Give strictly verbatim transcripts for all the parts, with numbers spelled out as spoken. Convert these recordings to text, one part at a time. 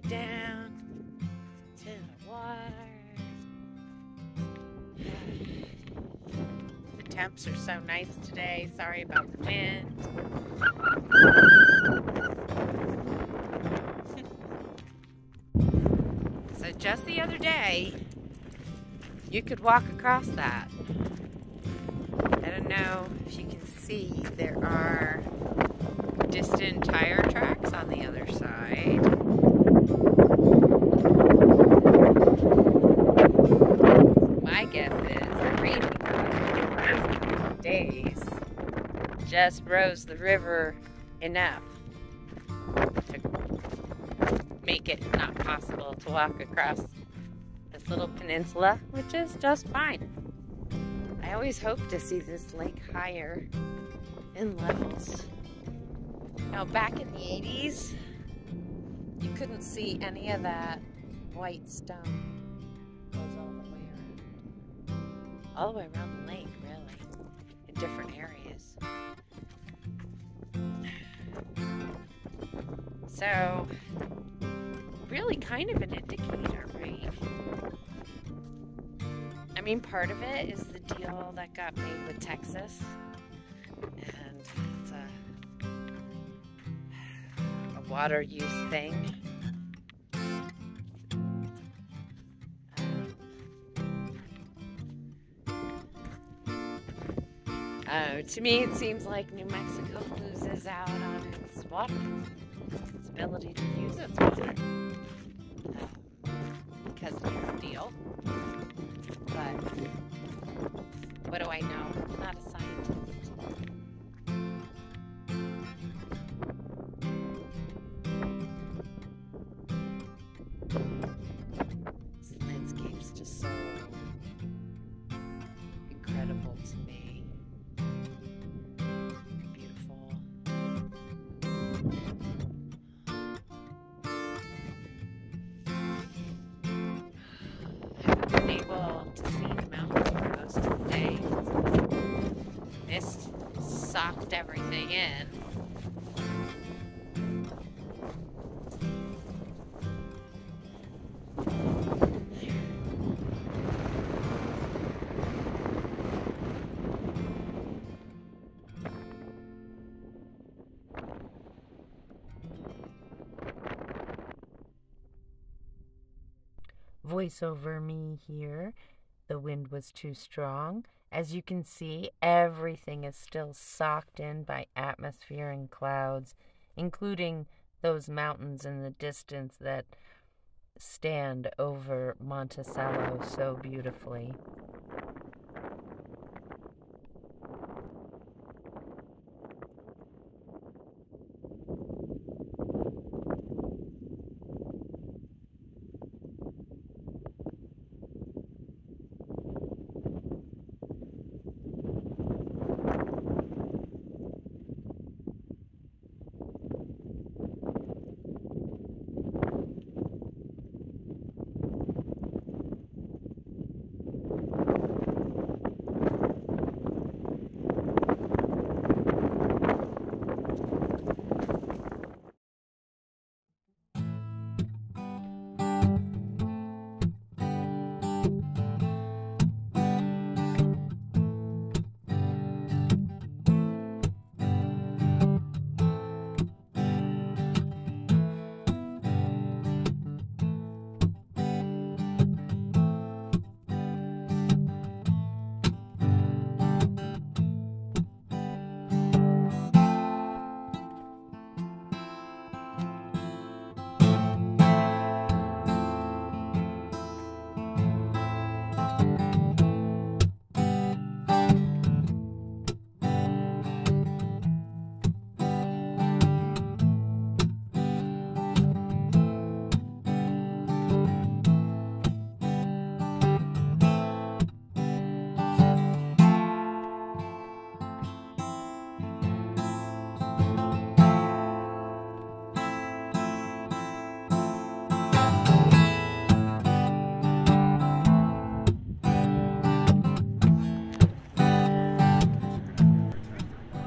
walk down to the water. The temps are so nice today. Sorry about the wind. So just the other day, you could walk across that. I don't know if you can see, there are distant tire tracks on the other side. My guess is the rain we got in the last couple of days just rose the river enough to make it not possible to walk across this little peninsula, which is just fine. I always hope to see this lake higher in levels. Now back in the eighties, you couldn't see any of that white stone. It goes all the way around. All the way around the lake, really, in different areas. So, really kind of an indicator, right? I mean, part of it is the deal that got made with Texas. And it's a water use thing. Uh, to me, it seems like New Mexico loses out on its water, its ability to use its water, uh, because of this deal. But what do I know? I'm not a scientist. Able to see the mountains for most of the day. Mist socked everything in. Voiceover me here. The wind was too strong. As you can see, everything is still socked in by atmosphere and clouds, including those mountains in the distance that stand over Monte Salo so beautifully.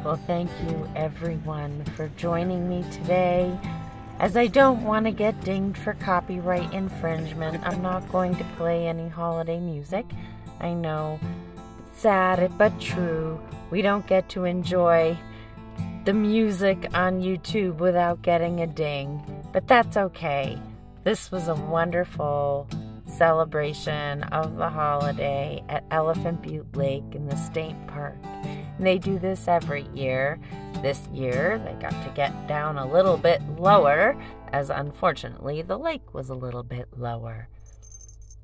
Well, thank you everyone for joining me today. As I don't want to get dinged for copyright infringement, I'm not going to play any holiday music. I know, sad but true, we don't get to enjoy the music on YouTube without getting a ding, but that's okay. This was a wonderful celebration of the holiday at Elephant Butte Lake in the state park. And they do this every year. This year they got to get down a little bit lower, as unfortunately the lake was a little bit lower.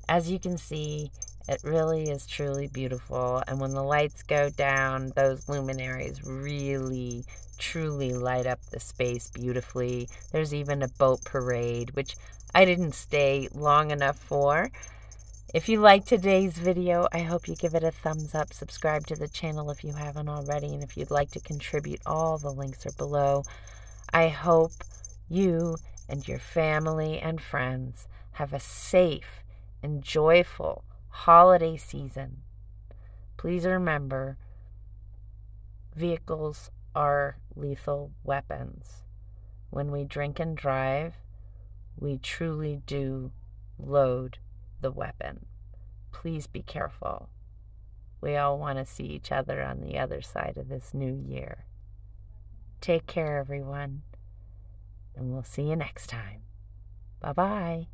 As you can see, it really is truly beautiful, and when the lights go down, those luminaries really truly light up the space beautifully. There's even a boat parade, which I didn't stay long enough for. If you liked today's video, I hope you give it a thumbs up, subscribe to the channel if you haven't already, and if you'd like to contribute, all the links are below. I hope you and your family and friends have a safe and joyful holiday season. Please remember, vehicles are lethal weapons. When we drink and drive, we truly do load the weapon. Please be careful. We all want to see each other on the other side of this new year. Take care, everyone, and we'll see you next time. Bye-bye.